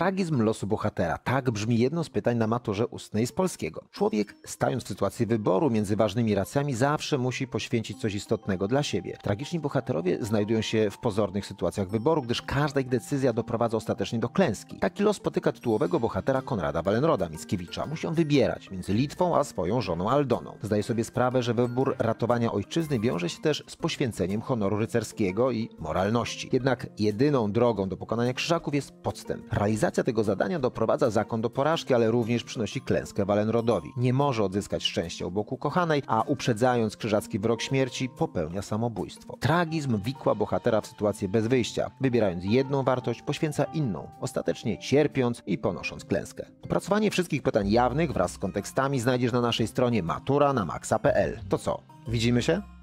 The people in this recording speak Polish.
Tragizm losu bohatera. Tak brzmi jedno z pytań na maturze ustnej z polskiego. Człowiek, stając w sytuacji wyboru między ważnymi racjami, zawsze musi poświęcić coś istotnego dla siebie. Tragiczni bohaterowie znajdują się w pozornych sytuacjach wyboru, gdyż każda ich decyzja doprowadza ostatecznie do klęski. Taki los spotyka tytułowego bohatera Konrada Wallenroda, Mickiewicza. Musi on wybierać między Litwą a swoją żoną Aldoną. Zdaje sobie sprawę, że wybór ratowania ojczyzny wiąże się też z poświęceniem honoru rycerskiego i moralności. Jednak jedyną drogą do pokonania krzyżaków jest podstęp. Realizacja tego zadania doprowadza zakon do porażki, ale również przynosi klęskę Wallenrodowi. Nie może odzyskać szczęścia u boku kochanej, a uprzedzając krzyżacki wyrok śmierci popełnia samobójstwo. Tragizm wikła bohatera w sytuację bez wyjścia. Wybierając jedną wartość, poświęca inną, ostatecznie cierpiąc i ponosząc klęskę. Opracowanie wszystkich pytań jawnych wraz z kontekstami znajdziesz na naszej stronie maturanamaksa.pl. To co? Widzimy się?